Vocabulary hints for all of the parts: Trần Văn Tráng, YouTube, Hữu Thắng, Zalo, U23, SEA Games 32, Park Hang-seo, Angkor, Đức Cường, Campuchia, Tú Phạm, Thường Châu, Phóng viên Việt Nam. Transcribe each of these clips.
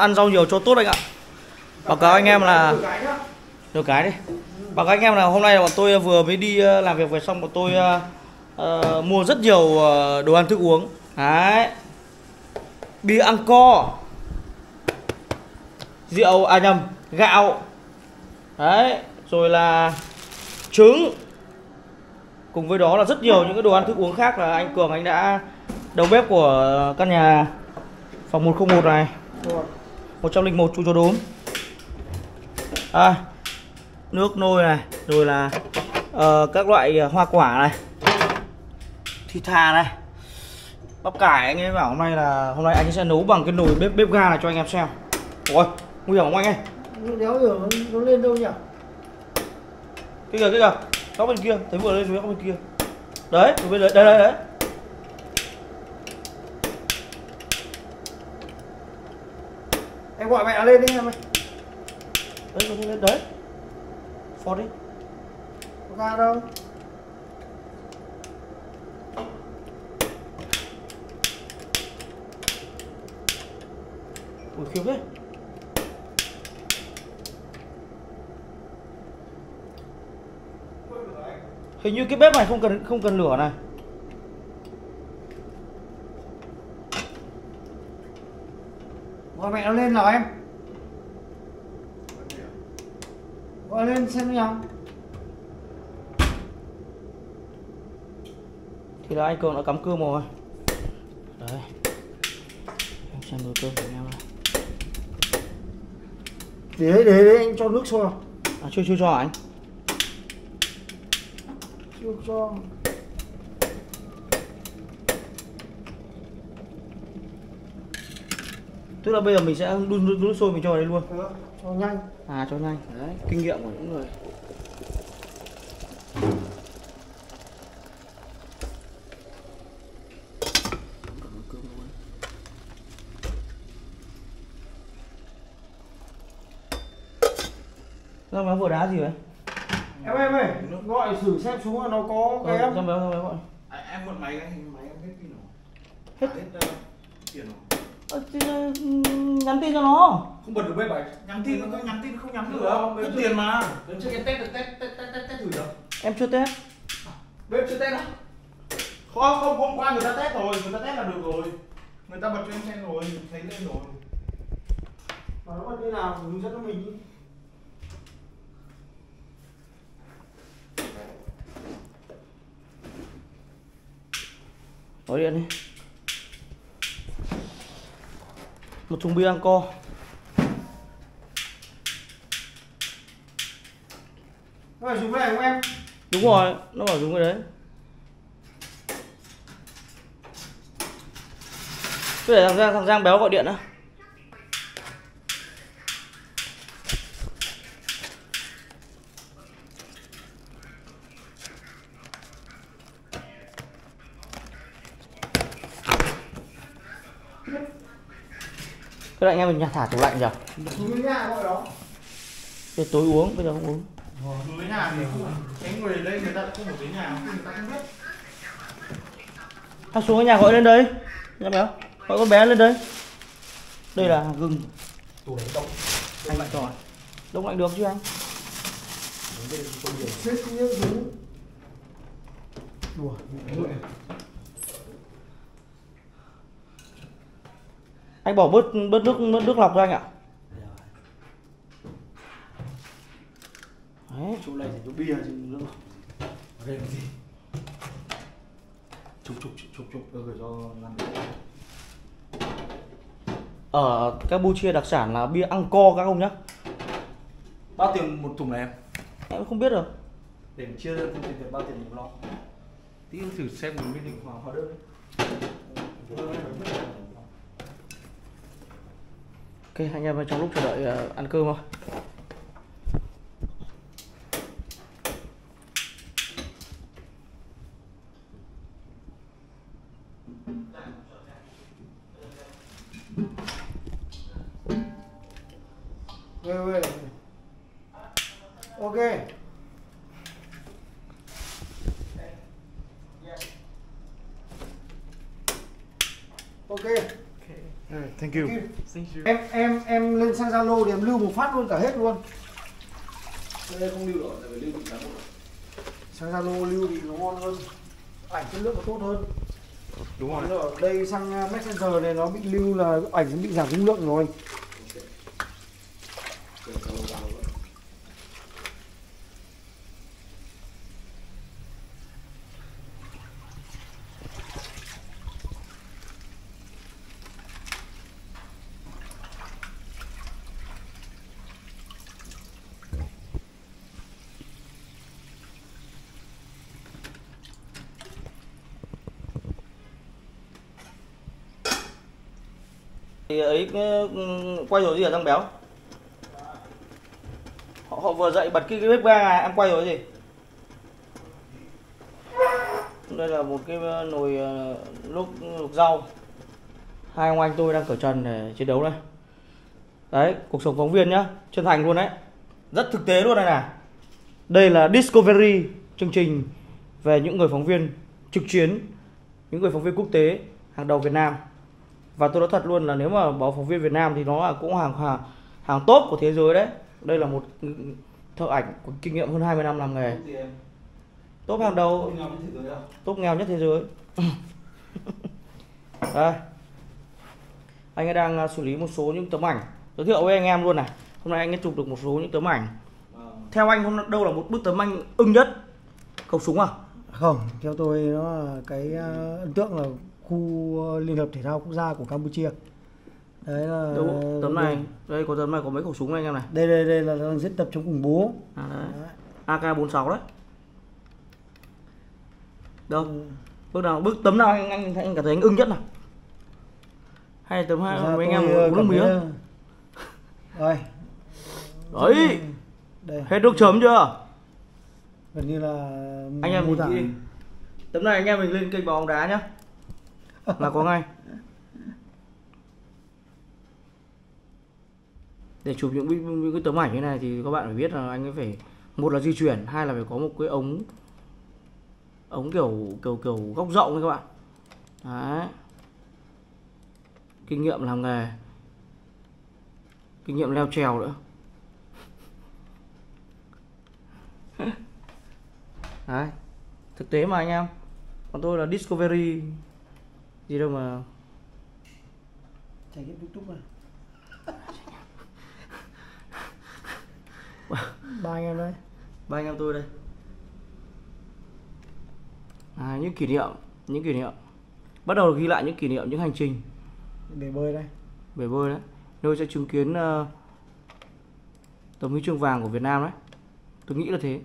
Ăn rau nhiều cho tốt anh ạ. Báo cáo anh em là nhiều cái đi. Báo cáo anh em là hôm nay bọn tôi vừa mới đi làm việc về xong, bọn tôi mua rất nhiều đồ ăn thức uống. Đấy. Bia Angkor, rượu à nhầm, gạo. Đấy, rồi là trứng. Cùng với đó là rất nhiều những cái đồ ăn thức uống khác là anh Cường anh đã đầu bếp của căn nhà phòng 101 này, 101 chú chó đốm, nước nôi này, rồi là các loại hoa quả này, thịt thà này, bắp cải. Anh ấy bảo hôm nay anh sẽ nấu bằng cái nồi bếp ga này cho anh em xem. Ôi, nguy hiểm không anh ơi? Đéo hiểu nó lên đâu nhỉ? Cái kìa, góc bên kia, thấy vừa lên dưới góc bên kia. Đấy, bên đấy, đấy. Em gọi mẹ lên đi em ơi. Đấy. Phọt đi. Không ra đâu. Ủa khiếp đấy. Hình như cái bếp này không cần lửa này. Gọi mẹ nó lên nào em. Gọi lên xem nhau. Thì là anh Cường đã cắm cơm rồi. Đấy. Em xem nồi cơm của em này. Để anh cho nước sôi. À chưa cho anh. Chưa cho. Tức là bây giờ mình sẽ đun nước sôi mình cho vào đây luôn. Được, cho nhanh. À cho nhanh. Đấy, kinh nghiệm của những người. Rau má vừa đá gì vậy? Em ơi, gọi thử xem xuống là nó có cái em. Rau má gọi. Em mượn máy em hết pin rồi. Hết tiền rồi. Nhắn tin cho nó không bật được bếp ấy, nhắn tin không nhắn được đâu, mất tiền mà. Đến chưa cái test được, test thử được. Em chưa test. Bếp chưa test á? Không, hôm qua người ta test rồi, người ta test là được rồi, người ta bật cho em xem rồi, thấy lên rồi. Mà nó bật như nào hướng dẫn cho mình đi. Nói điện đi. 1 thùng bia Angkor, nó phải dùng cái này không em? Đúng rồi, nó bảo dùng cái đấy. Cứ để thằng Giang béo gọi điện á. Cái anh em mình thả tủ lạnh giờ. Để tối uống, bây giờ không uống. Tối nhà thì cái người đấy người ta không ở dưới nhà, người ta không biết. Thằng xuống cái nhà gọi lên đấy. Em béo, gọi con bé lên đấy. Đây là gừng. Tủ lạnh đông. Anh lại tròn. Đông lạnh được chứ anh? Đùa. Anh bỏ bớt nước lọc ra anh ạ. Đấy, chỗ này thì chỗ bia chứ nước lọc. Ở đây làm gì? Chụp rồi cho làm được. Ở Campuchia đặc sản là bia Angkor các ông nhá. Bao tiền một thùng này em? Em không biết rồi. Để mình chia ra không tìm được bao tiền một lọ. Tí thử xem mình biết định hóa đơn đấy. Ok, anh em trong lúc chờ đợi ăn cơm thôi. Ok. Ok. Thank you. Thank you. Em lên sang Zalo thì em lưu một phát luôn cả hết luôn. Đây không lưu rồi, phải lưu cả. Sang Zalo lưu thì nó ngon hơn, ảnh chất lượng nó tốt hơn. Đúng rồi. Ở đây sang Messenger này nó bị lưu là ảnh nó bị giảm dung lượng rồi. Ấy quay rồi gì ở răng béo họ vừa dậy bật cái bếp ga à, em quay rồi gì. Đây là một cái nồi luộc rau. Hai ông anh tôi đang cởi trần để chiến đấu đây. Đấy, cuộc sống phóng viên nhá, chân thành luôn đấy, rất thực tế luôn này nè. Đây là Discovery, chương trình về những người phóng viên trực chiến, những người phóng viên quốc tế hàng đầu Việt Nam. Và tôi nói thật luôn là nếu mà báo phóng viên Việt Nam thì nó là cũng hàng top của thế giới đấy. Đây là một thợ ảnh có kinh nghiệm hơn 20 năm làm nghề. Top hàng đầu, top nghèo nhất thế giới. Đây, anh ấy đang xử lý một số những tấm ảnh. Giới thiệu với anh em luôn này. Hôm nay anh ấy chụp được một số những tấm ảnh. Theo anh hôm đâu là một bức tấm ảnh ưng nhất? Khẩu súng à? Không, theo tôi nó là cái ấn tượng là khu Liên hợp Thể thao Quốc gia của Campuchia. Đấy là tấm này, đây có tấm này có mấy khẩu súng này anh em này. Đây là diễn tập chống khủng bố. AK-46 đấy. Đâu? Tấm nào anh cảm thấy anh ưng nhất nào? Hay tấm hai mấy anh em uống mía. Đây. Đấy. Đây. Hết nước chấm chưa? Gần như là anh em mình tấm này anh em mình lên kênh báo bóng đá nhá. Là có ngay để chụp những cái tấm ảnh như này thì các bạn phải biết là anh ấy phải một là di chuyển, hai là phải có một cái ống kiểu góc rộng đấy các bạn. Đấy, kinh nghiệm làm nghề, kinh nghiệm leo trèo nữa. Đấy, thực tế mà anh em. Còn tôi là Discovery gì đâu mà trải nghiệm YouTube này. Ba anh em đây, ba anh em tôi đây. Những kỷ niệm, bắt đầu ghi lại những kỷ niệm, những hành trình. Bể bơi đây, nơi sẽ chứng kiến tấm huy chương vàng của Việt Nam đấy. Tôi nghĩ là thế.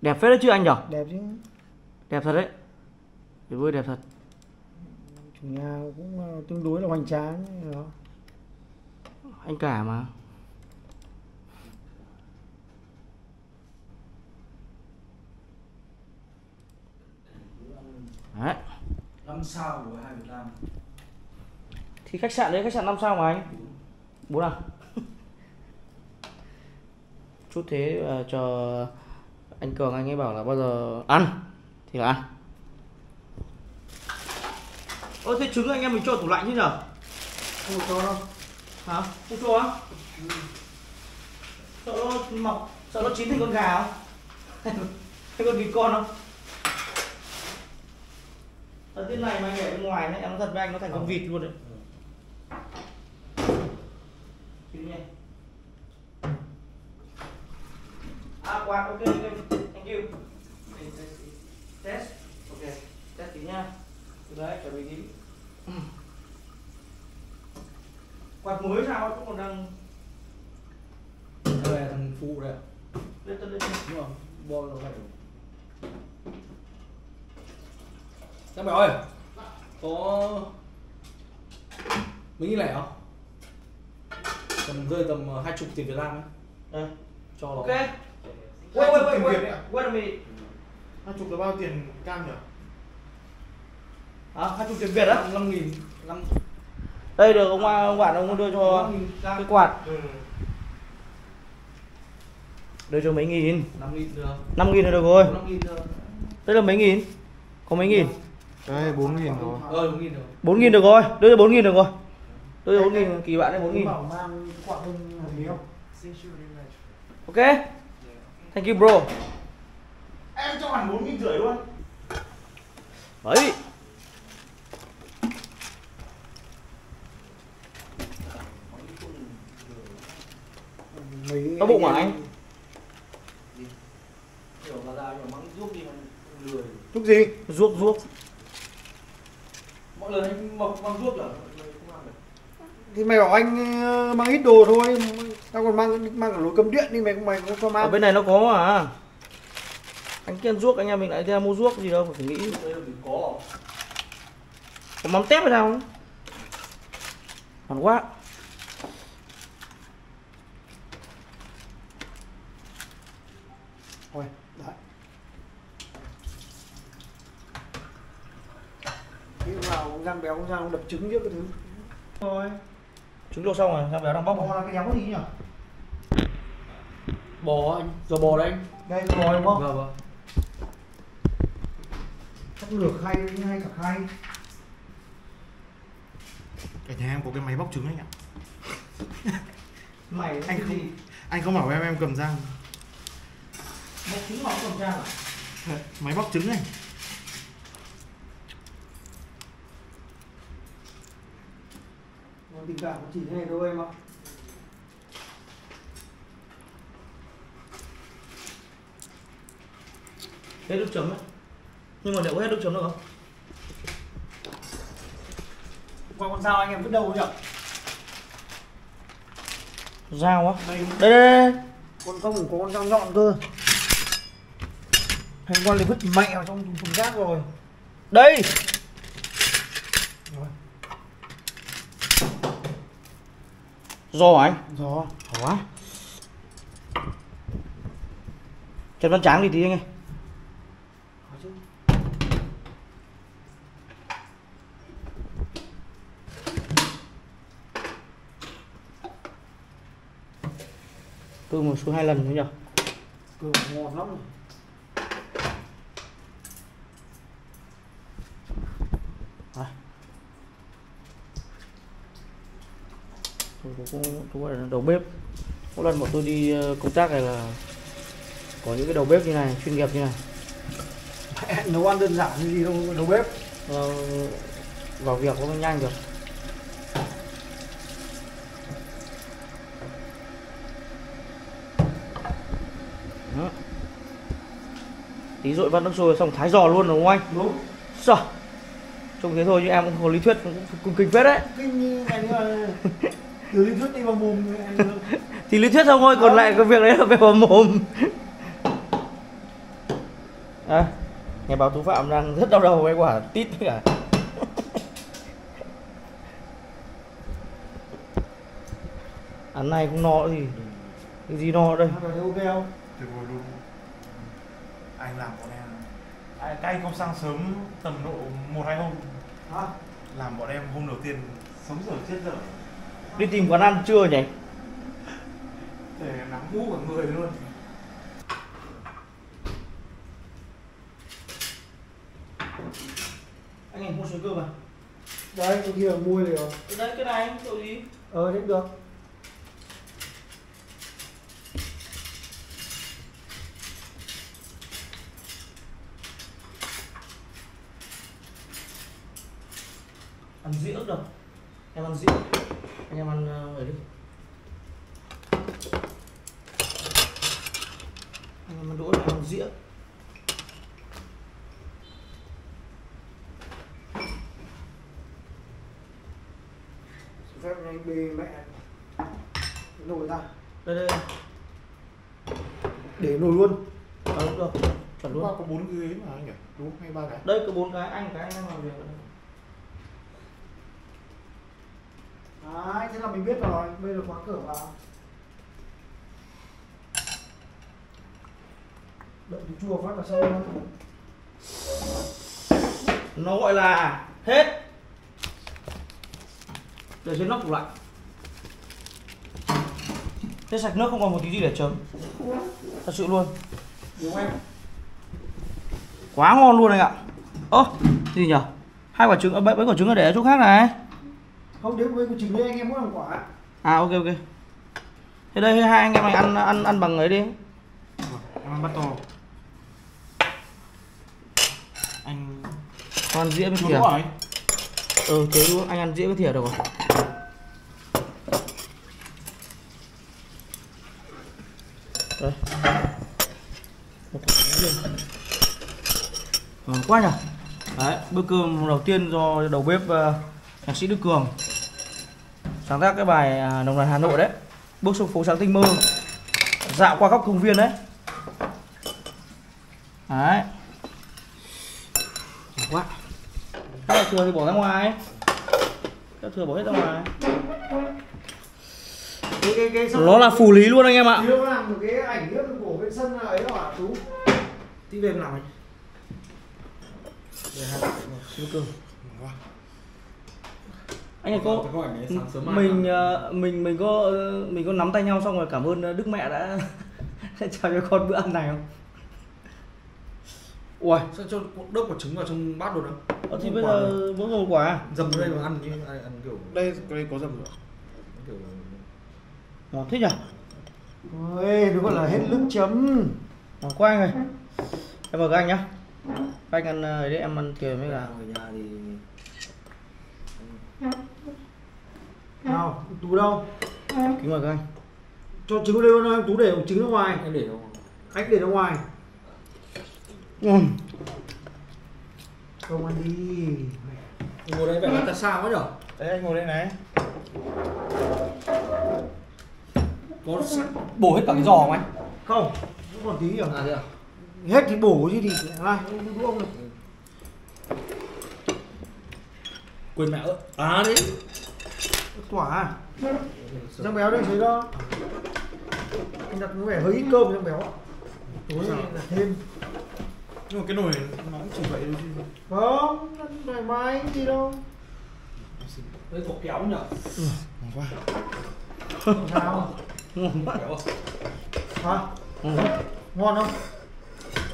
Đẹp phết đấy chứ anh nhỉ? Đẹp chứ, đẹp thật đấy. Bể bơi đẹp thật. Chủ nhà cũng tương đối là hoành tráng đó. Anh cả mà. Đấy. 5 sao của hai Việt Nam. Thì khách sạn đấy, khách sạn 5 sao mà anh. 4 à? Chút thế chờ anh Cường anh ấy bảo là bao giờ ăn thì là ăn. Ôi thế trứng anh em mình cho tủ lạnh chứ nhở? Không cho đâu. Hả? Không cho á? Sợ nó mọc, sợ nó chín thành con gà không? Hay con vịt con không? Ở thế này mà anh để bên ngoài này, em nói thật với anh nó thành con vịt luôn đấy. À quạt, ok, thank you. Test, ok, test tí nha. Đấy, chuẩn bị kín. Quạt mới sao cũng còn đang. Đây là thằng phụ đấy. Lên đúng không? Bo nó vậy. Các bạn ơi, có mấy cái lẻ không? Tầm rơi tầm 20 tỷ Việt Nam đấy. Cho nó. Ok. Wait a minute. 20 là bao tiền cam nhỉ? À, 20 tiền Việt á, 5.000 5... Đây được ông bạn ông đưa cho cái quạt. Đưa cho mấy nghìn? 5.000 được. 5.000 là được rồi. 5.000 được. Đây là mấy nghìn? Có mấy nghìn? Đây 4.000 rồi. 4.000 được rồi, đưa cho 4.000 được rồi. Đưa cho 4.000, kỳ bạn đấy 4.000. Bảo mang quạt hơn hợp lý không? Ok. Thank you bro. Em cho hẳn 4.500 luôn. Đấy. Có bụng hả anh? Thuốc gì? Ruốc. Mọi lần anh mọc mang ruốc là không ăn được. Thì mày bảo anh mang ít đồ thôi, tao còn mang cả lối cấm điện đi, mày cũng không mang. Ở bên này nó có à? Anh kia ăn ruốc, anh em mình lại ra mua ruốc gì đâu, phải nghĩ. Có mắm tép hay sao không? Ngon quá. Thôi, đấy. Khi vào rang béo, rang đập trứng chứ cái thứ. Thôi. Trứng luộc xong rồi, rang béo đang bóc. Bò là cái nhám gì nhỉ? Bò anh, giờ bò đấy anh. Đây giờ bò đúng không? Vâng. Chắc lược hay cả khay. Cả nhà em có cái máy bóc trứng anh ạ. Mày anh không gì? Anh không bảo em cầm rang. Bóc trứng mà còn trang à? Máy bóc trứng này. Tình cảm chỉ thế này thôi em ạ. Hết nước chấm ấy. Nhưng mà liệu có hết nước chấm được không? Qua con dao anh em vứt đâu nhỉ? Dao á? Đây. Con không có con dao nhọn cơ. Anh con lại vứt mẹ vào trong thùng rác rồi. Đây. Do hả anh? Do. Hóa. Trần Văn Tráng đi tí anh ơi. Cơm một số 2 lần nữa nhỉ? Cơm ngon lắm. Tôi là đầu bếp. Mỗi lần bọn tôi đi công tác này là có những cái đầu bếp như này, chuyên nghiệp như này. Nấu ăn đơn giản như gì đâu, đầu bếp vào việc nó nhanh được. Đó. Tí dội vắt nước sôi xong thái giò luôn đúng không anh? Đúng. Sợ. Trông thế thôi chứ em cũng có lý thuyết cũng kinh phết đấy. Kinh này nữa. Từ lý thuyết đi vào mồm thì lý thuyết xong thôi, còn lại cái việc đấy là về vào mồm. À, nhà báo Tú Phạm đang rất đau đầu với quả tít cả. Ăn này cũng no gì, cái gì no đây. Ok không? Anh làm bọn em. Các anh không sang sớm tầm độ 1-2 hôm. Hả? Làm bọn em hôm đầu tiên sống dở chết dở. Đi tìm quán ăn chưa nhỉ? Để nắm mũ cả người luôn. Anh này mua sối cơm à? Đấy, cái kia mua rồi. Đấy, cái này anh tội gì? Ờ, hết được. Ăn dĩa được. Em ăn dĩa. Anh em ăn ở đi. Anh em ăn đũa, anh em ăn dĩa. Phép anh bê mẹ nồi ra. Đây. Để nồi luôn. Ờ đúng rồi. Chuẩn luôn. Có 4 cái mà anh nhỉ? Đúng hay 3 cái? Đây có 4 cái, anh đang làm việc. Đấy, thế là mình biết rồi, bây giờ khóa cửa vào. Đợi tí chua phát vào sâu nữa. Nó gọi là hết. Để trên nóc tủ lạnh. Hết sạch nước, không còn một tí gì để chấm. Thật sự luôn. Đúng em. Quá ngon luôn anh ạ. Ơ, gì nhỉ? Hai quả trứng, mấy quả trứng là để ở chỗ khác này. Không, nếu mấy quả trứng đấy anh em muốn làm quả. À ok ok. Thế đây hai anh em mình ăn bằng ấy đi. Ăn bắt to. Anh còn dĩa với thìa. Ừ, thế luôn, anh ăn dĩa với thìa được rồi. Đây. Quá nhỉ. Đấy, bữa cơm đầu tiên do đầu bếp nhạc sĩ Đức Cường sáng tác cái bài Đồng Đàn Hà Nội đấy. Bước xuống phố sáng tinh mơ, dạo qua góc công viên đấy. Đấy. Quá. Các thừa thì bỏ ra ngoài. Các thừa bỏ hết ra ngoài. Nó là phù lý luôn anh em ạ. Nó làm cái ảnh nước của bên sân ấy đó hả chú? Tí về làm này. Anh này có mình có nắm tay nhau xong rồi cảm ơn Đức Mẹ đã chào cho con bữa ăn này không? Ui, sao cho đớp quả trứng vào trong bát luôn á? Thì bây giờ mỗi một quả dầm vào đây mà ăn như ăn kiểu đây có dầm rồi. Kiểu ngon thế nhỉ? Ôi, đúng gọi là hết nước chấm. Ngon quá anh ơi. Em mời các anh nhá. Các anh ăn đấy, em ăn kìa mới là ở nhà thì nào Tú đâu? Kính mời các anh. Cho trứng lên con em, Tú để trứng ra ngoài. Em để đâu? Anh để ra ngoài. Không ăn đi. Anh ngồi đây vậy là ta sao quá nhở? Đấy anh ngồi đây này. Có bổ hết cả cái giò không anh? Không, cũng còn tí nhỉ? À thế à? Hết thì bổ chứ thì này, đu ông này. Quên mẹ ơi. À đấy. Quả. Răng béo đây thấy đó. Anh đặt có vẻ hơi ít cơm răng béo. Tối nay là thêm. Nhưng mà cái nồi nó cũng chỉ vậy thôi chứ. Không, thoải mái gì đâu. Đây có kéo nhở? Ừ, quá. Sao? Ngon quá. Hả? Ngon không?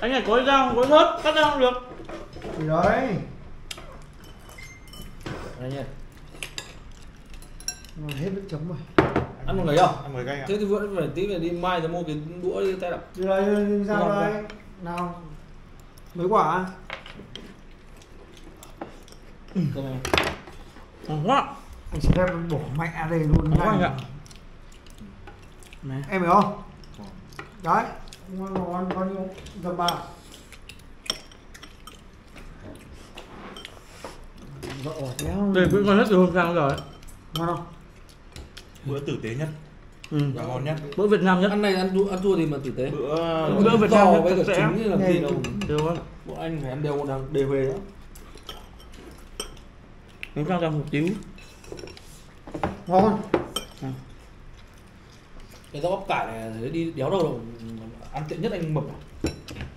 Anh này có dao, có ngớt, cắt ra không được. Thì đấy. Đây nhỉ. Nó hết nước chấm rồi. Ăn một lấy không? Ăn một cái. Thế thì vẫn phải tí về đi mai rồi mua cái đũa đi tay đập. Từ đây ra đây. Nào. Mấy quả. Cơm này. Ngon quá. Anh sẽ đem bỏ mẹ đây luôn. Ngon quá anh ạ. Này. Em hiểu không? Đấy. Ngon bao nhiêu? Dầm bà. Đây cũng ngon hết từ hôm sang rồi. Ngon không? Bữa tử tế nhất. Ừ. Và ngon nhất. Bữa Việt Nam nhất. Ăn này ăn thua thì mà tử tế. Bữa Việt Nam nhất với cả trứng như làm gì đâu. Đều ăn. Bộ anh phải ăn đều đang đề về đó. Nấu sang trong hộp tím. Ngon. À. Cái rau bắp cải này dưới đi đéo đâu đâu. Ăn tiện nhất anh mập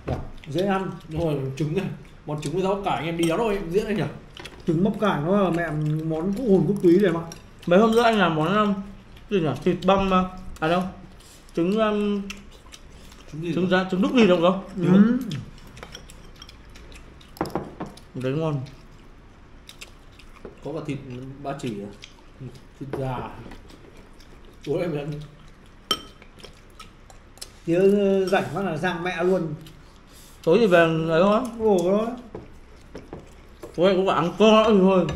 à? Dễ ăn. Đúng rồi, trứng này. Món trứng với rau bắp cải anh em đi đéo đâu em dễ anh nhỉ? Trứng bắp cải nó là mẹ món cũ hồn cũ túy này mà. Mấy hôm nữa anh làm món gì nhỉ? Thịt băm mà. À đâu? Trứng rán, trứng đúc gì đâu không? Ừ. Đấy ngon. Có cả thịt ba chỉ à? Thịt gà. Ủa em ăn chứ rảnh quá là giang mẹ luôn. Tối thì về đấy không á? Ngủ đó. Tối anh cũng phải ăn co nữa thôi.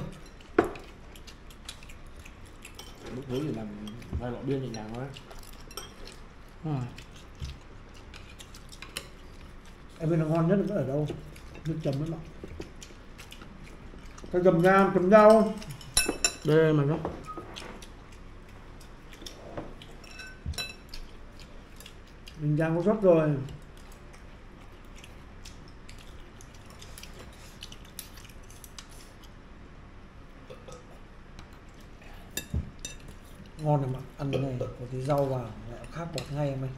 Lúc tối thì làm vài lọ bia nhẹ nhàng thôi. À. Em bên nó ngon nhất là ở đâu? Nước chấm đấy bạn. Cái dầm ra chấm rau không? Đây mà nó. Mình đang có sốt rồi. Ngon này mà, ăn cái này có tí rau vào lại khác bọt ngay em ơi.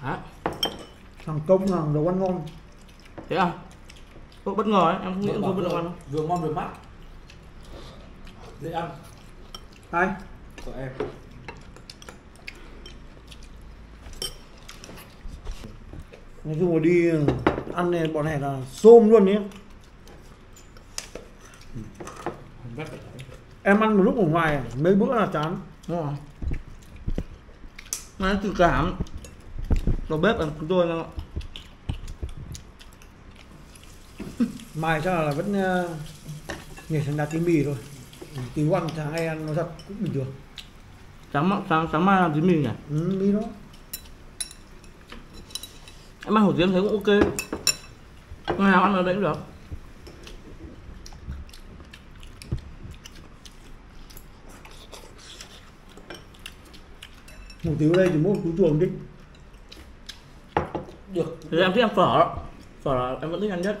Hả? Hàng công hàng đồ ăn ngon. Thế à? Tôi bất ngờ ấy, em không nghĩ tôi bất ngờ ăn. Vừa ngon vừa mát. Dễ ăn. Hai. Của em. Nói chung là đi ăn này bọn này là xôm luôn nhé. Em ăn một lúc ở ngoài mấy bữa là chán. Đúng rồi. Nói tự cảm. Đầu bếp của chúng tôi là mai chắc là vẫn nhảy sang đá tí mì thôi. Tí quăng sáng nay ăn nó thật cũng bình thường. Sáng mai làm tí mì nhỉ? Ừ, mì đó. Em ăn hủ tiếu thấy cũng ok. Ngày nào ăn ở đấy cũng được. Hủ tiếu ở đây thì mỗi chú chuồng đi. Được. Thế em thích ăn phở đó. Phở là em vẫn thích ăn nhất.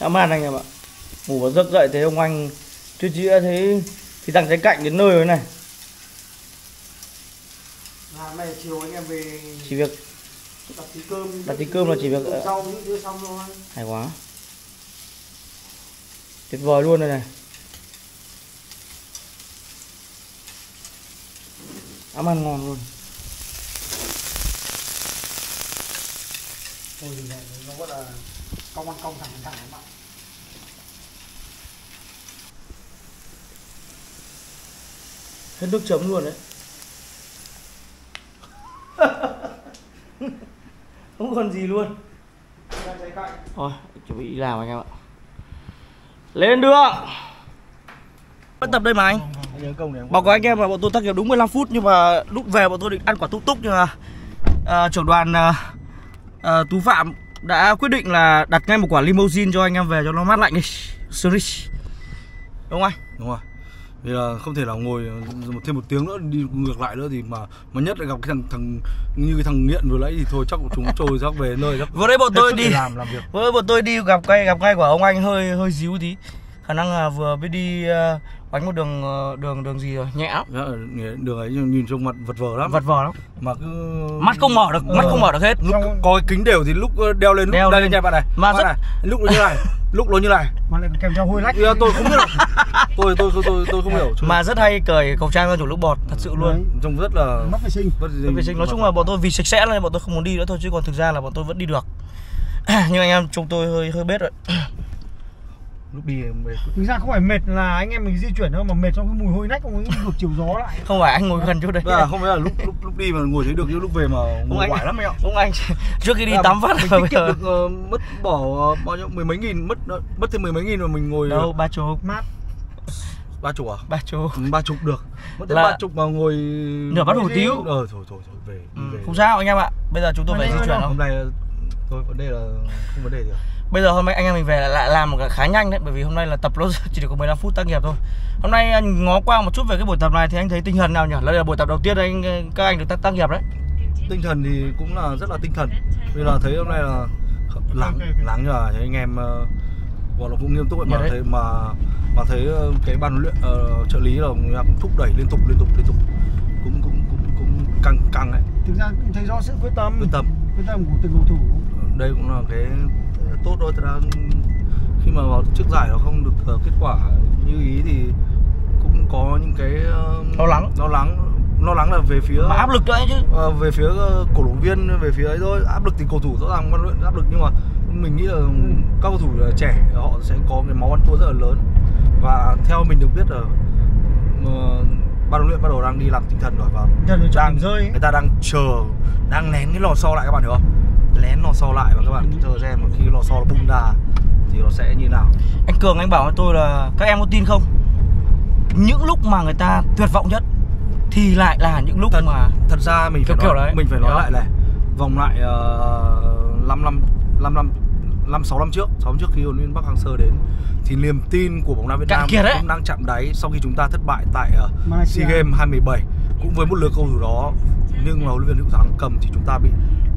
Đã màn anh em ạ. Ngủ vào giấc dậy thấy ông anh chưa chị đã thấy thì thằng trái cạnh đến nơi rồi này. Hôm nay chiều anh em về chỉ việc đặt tí cơm là chỉ việc rau đưa xong rồi. Hay quá. Tuyệt vời luôn đây này. Đã ăn ngon luôn. Ôi này nó gọi là công ăn công thẳng em ạ. Hết nước chấm luôn đấy. Không còn gì luôn. Thôi, chuẩn bị làm anh em ạ. Lên đường. Vẫn tập đây mà anh. Báo cáo anh em là bọn tôi tắc kiểu đúng 15 phút. Nhưng mà lúc về bọn tôi định ăn quả túc túc. Nhưng mà trưởng đoàn Tú Phạm đã quyết định là đặt ngay một quả limousine cho anh em về cho nó mát lạnh đi. Series. Đúng không anh? Đúng rồi. Vì là không thể nào ngồi thêm một tiếng nữa đi ngược lại nữa thì mà nhất lại gặp cái thằng như cái thằng nghiện vừa nãy thì thôi chắc chúng trôi chắc về nơi chắc. Vừa đấy bọn tôi đi làm việc. Vừa đấy bọn tôi đi gặp ngay của ông anh hơi díu tí. Khả năng là vừa mới đi bánh một đường gì rồi, nhẹ lắm. Đường ấy nhìn trông mặt vật vờ lắm. Mà cứ mắt không mở được hết. Lúc có kính đều thì lúc đeo lên lúc đây này bạn này. Mà rất... này, lúc nó như này, lúc nó như này. Mà lại kèm theo hơi lách. Tôi không biết được. Tôi không hiểu. Mà rất hay cởi khẩu trang ra chỗ lúc bọt thật sự luôn. Trông rất là mất vệ sinh. Nói chung là bọn tôi vì sạch sẽ nên bọn tôi không muốn đi nữa thôi, chứ còn thực ra là bọn tôi vẫn đi được. Nhưng anh em chúng tôi hơi bết rồi. Lúc đi mệt. Thực ra không phải mệt là anh em mình di chuyển đâu, mà mệt trong cái mùi hôi nách cũng ngược chiều gió lại. Không phải anh ngồi gần chỗ đấy. À, không phải là lúc đi mà ngồi thấy được, nhưng lúc về mà ngồi quải lắm em ạ. Ông anh trước khi đi tắm phát mình tiết kiệm được mất bỏ bao nhiêu mười mấy nghìn, mất thêm mười mấy nghìn mà mình ngồi đâu 30 mát. 30 à? 30 được. Mất tới 30 mà ngồi nửa bát hủ tiếu. Thôi về. Không sao anh em ạ. Bây giờ chúng tôi phải di chuyển. Hôm nay thôi vấn đề là không vấn đề gì. Bây giờ hôm nay anh em mình về lại làm một cái khá nhanh đấy. Bởi vì hôm nay là tập nó chỉ được có 15 phút tác nghiệp thôi. Hôm nay anh ngó qua một chút về cái buổi tập này thì anh thấy tinh thần nào nhỉ? Đây là buổi tập đầu tiên các anh được tác nghiệp đấy. Tinh thần thì cũng là rất là tinh thần. Vì là thấy hôm nay là lắng nhờ anh em nó cũng nghiêm túc ấy, mà thấy cái ban huấn luyện trợ lý là cũng thúc đẩy liên tục cũng căng đấy. Thực ra cũng thấy rõ sự quyết tâm của từng cầu thủ. Đây cũng là cái tốt thôi, thật ra khi mà vào trước giải nó không được kết quả như ý thì cũng có những cái lo lắng là về phía mà áp lực đấy chứ, về phía cổ động viên, về phía ấy thôi. Áp lực thì cầu thủ rõ ràng huấn luyện áp lực, nhưng mà mình nghĩ là các cầu thủ trẻ họ sẽ có cái máu ăn thua rất là lớn, và theo mình được biết là ban huấn luyện bắt đầu đang đi làm tinh thần rồi, và người ta đang chờ, đang nén cái lò xo lại, các bạn hiểu không? Lén lò xo lại và các bạn chờ xem một khi lò xo nó bung ra thì nó sẽ như nào. Anh Cường anh bảo với tôi là các em có tin không? Những lúc mà người ta tuyệt vọng nhất thì lại là những lúc mà thật ra mình phải nói lại này, vòng lại 6 năm trước, 6 năm trước khi huấn luyện Park Hang-seo đến thì niềm tin của bóng đá Việt Nam cũng đang chạm đáy sau khi chúng ta thất bại tại SEA Games 2017 cũng với một lượt cầu thủ đó, nhưng mà huấn luyện viên Hữu Thắng cầm thì chúng ta bị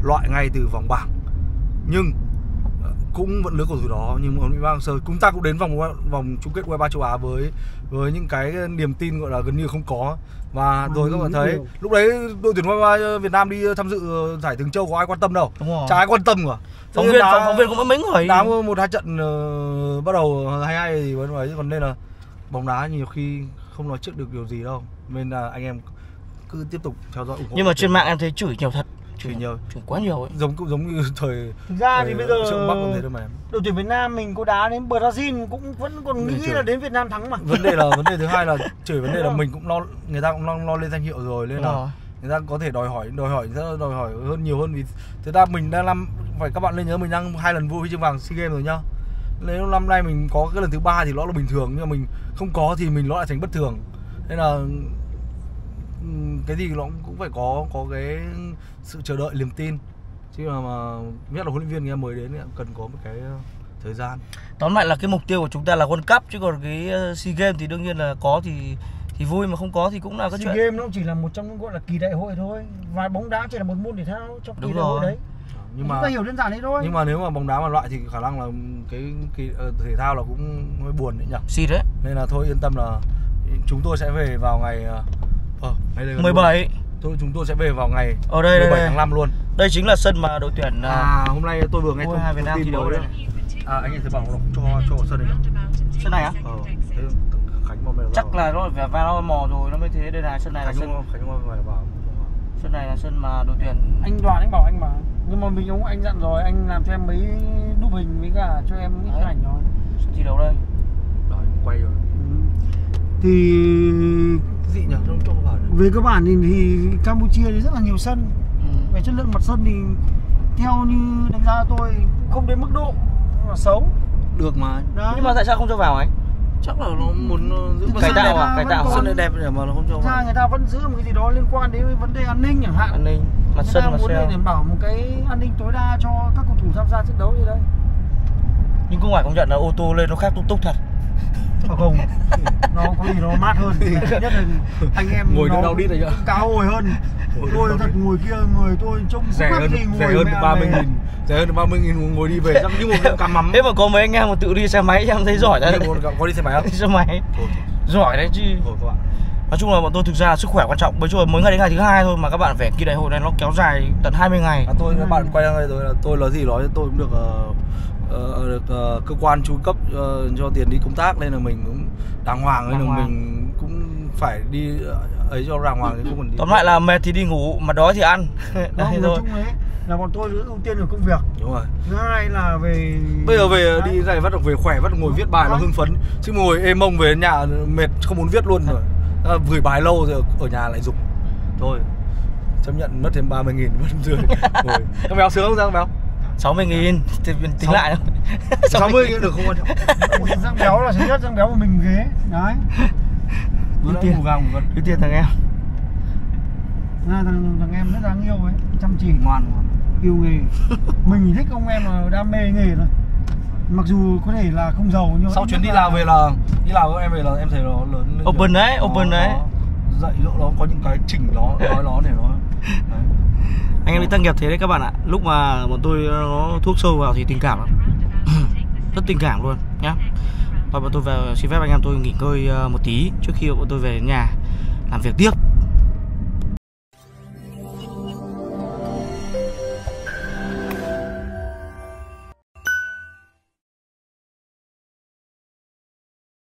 loại ngay từ vòng bảng. Nhưng cũng vẫn lứa cầu thủ đó, nhưng mà Park Hang-seo chúng ta cũng đến vòng chung kết U23 châu Á với những cái niềm tin gọi là gần như không có. Và rồi các bạn thấy điều. Lúc đấy đội tuyển U23 Việt Nam đi tham dự giải Thường Châu có ai quan tâm đâu, chả ai quan tâm cả. Phóng viên cũng vẫn mấy người đá một hai trận bắt đầu hay gì vẫn nói, còn đây là bóng đá nhiều khi không nói trước được điều gì đâu, nên là anh em cứ tiếp tục theo dõi ủng hộ. Nhưng mà trên mạng em thấy chửi nhiều thật, chửi quá nhiều ấy. Giống như thời thực ra thời thì bây giờ Bắc cũng thế thôi mà. Đội tuyển Việt Nam mình có đá đến Brazil cũng vẫn còn nghĩ là đến Việt Nam thắng mà. Vấn đề thứ hai là chửi vấn đề là mình cũng lo, người ta cũng lo lên danh hiệu rồi nên là người ta có thể đòi hỏi hơn nhiều hơn, vì thế ra mình đang làm phải, các bạn nên nhớ mình đang 2 lần vô huy chương vàng SEA Games rồi nhá. Nếu năm nay mình có cái lần thứ 3 thì nó là bình thường, nhưng mà mình không có thì mình nó lại thành bất thường. Nên là cái gì nó cũng phải có cái sự chờ đợi, niềm tin. Chứ mà nhất là huấn luyện viên nghe mới đến cần có một cái thời gian. Tóm lại là cái mục tiêu của chúng ta là World Cup, chứ còn cái SEA Games thì đương nhiên là có thì vui, mà không có thì cũng là cái SEA Games nó chỉ là một trong những gọi là kỳ đại hội thôi. Và bóng đá chỉ là một môn thể thao trong kỳ đại hội đấy. Nhưng mà hiểu đơn giản thế thôi. Nhưng mà nếu mà bóng đá mà loại thì khả năng là cái thể thao là cũng hơi buồn đấy nhỉ. Xịt đấy. Nên là thôi yên tâm là chúng tôi sẽ về vào ngày 17. Thôi chúng tôi sẽ về vào ngày 17 tháng 5 luôn. Đây chính là sân mà đội tuyển hôm nay tôi vừa nghe thông Việt Nam thi đấu đấy. Anh ấy thấy bảo nó cho sân này. Sân này á? Khánh vào. Chắc là nó phải vào mò rồi nó mới thế. Đây là sân này là sân Khánh vào. Sân này là sân mà đội tuyển. Anh Đoàn anh bảo anh mà. Nhưng mà mình cũng anh dặn rồi, anh làm cho em mấy đúp hình với cả cho em ít ảnh rồi. Thi đấu đây. Rồi quay rồi. Thì dị nhỉ, không cho vào. Về các bạn thì Campuchia thì rất là nhiều sân. Về chất lượng mặt sân thì theo như đánh giá tôi không đến mức độ là xấu. Được mà. Đấy. Nhưng mà tại sao không cho vào anh? Chắc là nó muốn giữ cải tạo sân đẹp để mà nó không cho vào. Người ta vẫn giữ một cái gì đó liên quan đến vấn đề an ninh chẳng hạn. An ninh. Mặt sân mà xe đảm bảo một cái an ninh tối đa cho các cầu thủ tham gia trận đấu gì đây. Nhưng cũng phải công nhận là ô tô lên nó khác túc túc thật. Không, nó có gì nó mát hơn. Nhất là anh em ngồi nó đau đít rồi nhá. Cao hồi hơn. Tôi thật ngồi kia người tôi trông rẻ hơn, rẻ hơn 30.000 ngồi đi về xong như một cái cắm mắm. Thế mà có mấy anh em mà tự đi xe máy em thấy giỏi đấy. Có đi xe máy không? Đi xe máy. Giỏi đấy chứ. Thôi các bạn. Nói chung là bọn tôi thực ra sức khỏe quan trọng. Bây giờ mới ngày đến ngày thứ 2 thôi mà các bạn vẻ kỳ đại hội này nó kéo dài tận 20 ngày. Các bạn quay ra đây rồi là tôi nói gì nói tôi cũng được cơ quan chu cấp cho tiền đi công tác, nên là mình cũng đàng hoàng, nên là mình cũng phải đi ấy cho đàng hoàng. Không còn đi. Tóm lại là mệt thì đi ngủ, mà đói thì ăn. Đấy thôi. Là bọn tôi ưu tiên ở công việc. Đúng rồi. Thứ hai là về bây giờ về đi này bắt được về khỏe, bắt được ngồi viết bài nó hưng phấn. Chứ ngồi êm mông về nhà mệt không muốn viết luôn rồi. Gửi bài lâu rồi ở nhà lại dục. Thôi chấp nhận mất thêm 30.000 vẫn rồi. Các béo sướng không Giang béo? 60.000 thì tính lại 60 cũng được không quan trọng. Giang béo là thứ nhất, Giang béo của mình ghế. Đấy. Ưu tiên thằng em. Thằng em rất đáng yêu ấy, chăm chỉ ngoan, yêu nghề. Mình thích ông em là đam mê nghề thôi. Mặc dù có thể là không giàu nhưng sau chuyến đi Lào về là đi Lào với em về là em thấy nó lớn lên. Open đấy, open đấy. Dạy dỗ nó có những cái chỉnh nó để nó. Đấy. Anh em đi tăng nghiệp thế đấy các bạn ạ. Lúc mà bọn tôi nó thuốc sâu vào thì tình cảm lắm. Rất tình cảm luôn nhá. Và bọn tôi về xin phép anh em tôi nghỉ ngơi một tí trước khi bọn tôi về nhà làm việc tiếp.